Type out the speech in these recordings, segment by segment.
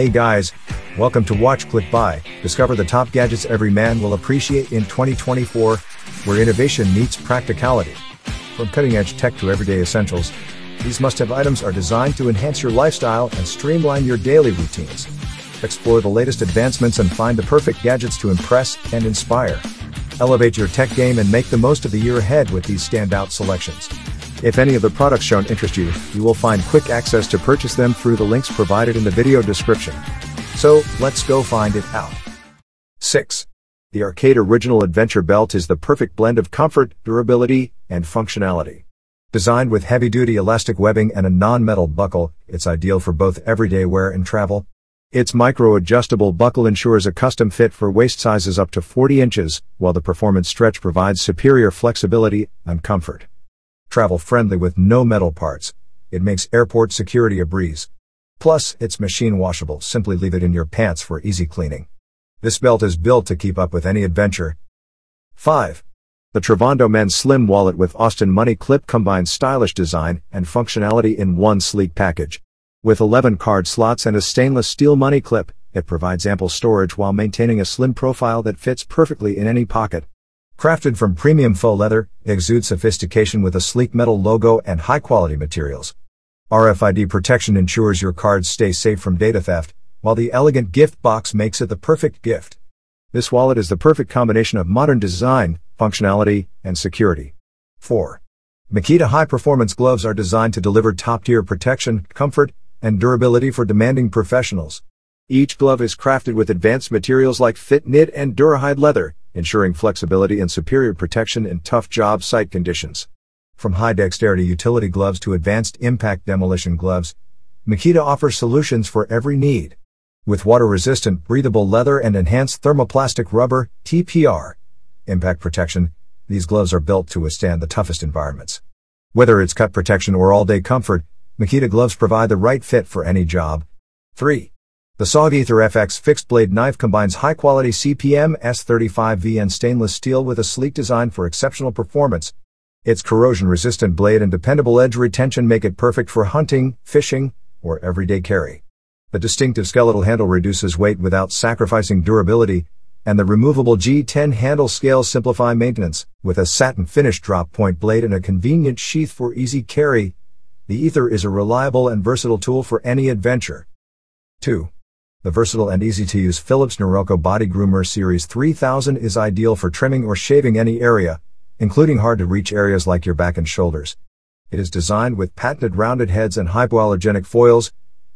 Hey guys, welcome to Watch Click Buy, discover the top gadgets every man will appreciate in 2024, where innovation meets practicality. From cutting-edge tech to everyday essentials, these must-have items are designed to enhance your lifestyle and streamline your daily routines. Explore the latest advancements and find the perfect gadgets to impress and inspire. Elevate your tech game and make the most of the year ahead with these standout selections. If any of the products shown interest you, you will find quick access to purchase them through the links provided in the video description. So, let's go find it out. 6. The Arcade Original Adventure Belt is the perfect blend of comfort, durability, and functionality. Designed with heavy-duty elastic webbing and a non-metal buckle, it's ideal for both everyday wear and travel. Its micro-adjustable buckle ensures a custom fit for waist sizes up to 40 inches, while the performance stretch provides superior flexibility and comfort. Travel-friendly with no metal parts, it makes airport security a breeze. Plus, it's machine-washable, simply leave it in your pants for easy cleaning. This belt is built to keep up with any adventure. 5. The TRAVANDO Men's Slim Wallet with Austin Money Clip combines stylish design and functionality in one sleek package. With 11 card slots and a stainless steel money clip, it provides ample storage while maintaining a slim profile that fits perfectly in any pocket. Crafted from premium faux leather, it exudes sophistication with a sleek metal logo and high-quality materials. RFID protection ensures your cards stay safe from data theft, while the elegant gift box makes it the perfect gift. This wallet is the perfect combination of modern design, functionality, and security. 4. Makita high-performance gloves are designed to deliver top-tier protection, comfort, and durability for demanding professionals. Each glove is crafted with advanced materials like fit-knit and Durahide leather, ensuring flexibility and superior protection in tough job site conditions. From high-dexterity utility gloves to advanced impact demolition gloves, Makita offers solutions for every need. With water-resistant, breathable leather and enhanced thermoplastic rubber, TPR, impact protection, these gloves are built to withstand the toughest environments. Whether it's cut protection or all-day comfort, Makita gloves provide the right fit for any job. 3. The SOG Ether FX fixed-blade knife combines high-quality CPM S35V and stainless steel with a sleek design for exceptional performance. Its corrosion-resistant blade and dependable edge retention make it perfect for hunting, fishing, or everyday carry. The distinctive skeletal handle reduces weight without sacrificing durability, and the removable G10 handle scales simplify maintenance. With a satin finish drop-point blade and a convenient sheath for easy carry, the Ether is a reliable and versatile tool for any adventure. 2. The versatile and easy-to-use Philips Norelco Body Groomer Series 3000 is ideal for trimming or shaving any area, including hard-to-reach areas like your back and shoulders. It is designed with patented rounded heads and hypoallergenic foils,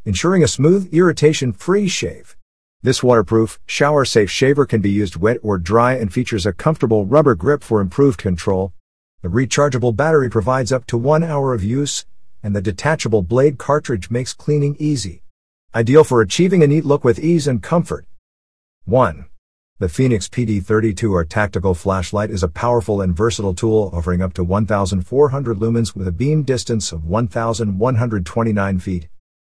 ensuring a smooth, irritation-free shave. This waterproof, shower-safe shaver can be used wet or dry and features a comfortable rubber grip for improved control. The rechargeable battery provides up to 1 hour of use, and the detachable blade cartridge makes cleaning easy. Ideal for achieving a neat look with ease and comfort. 1. The Fenix PD32R tactical flashlight is a powerful and versatile tool offering up to 1,400 lumens with a beam distance of 1,129 feet.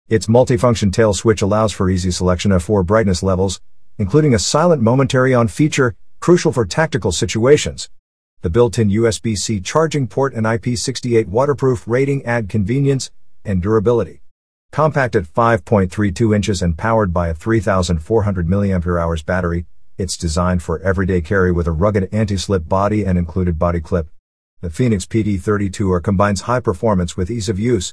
Its multifunction tail switch allows for easy selection of 4 brightness levels, including a silent momentary on feature, crucial for tactical situations. The built-in USB-C charging port and IP68 waterproof rating add convenience and durability. Compact at 5.32 inches and powered by a 3,400 mAh battery, it's designed for everyday carry with a rugged anti-slip body and included body clip. The Fenix PD32R combines high performance with ease of use,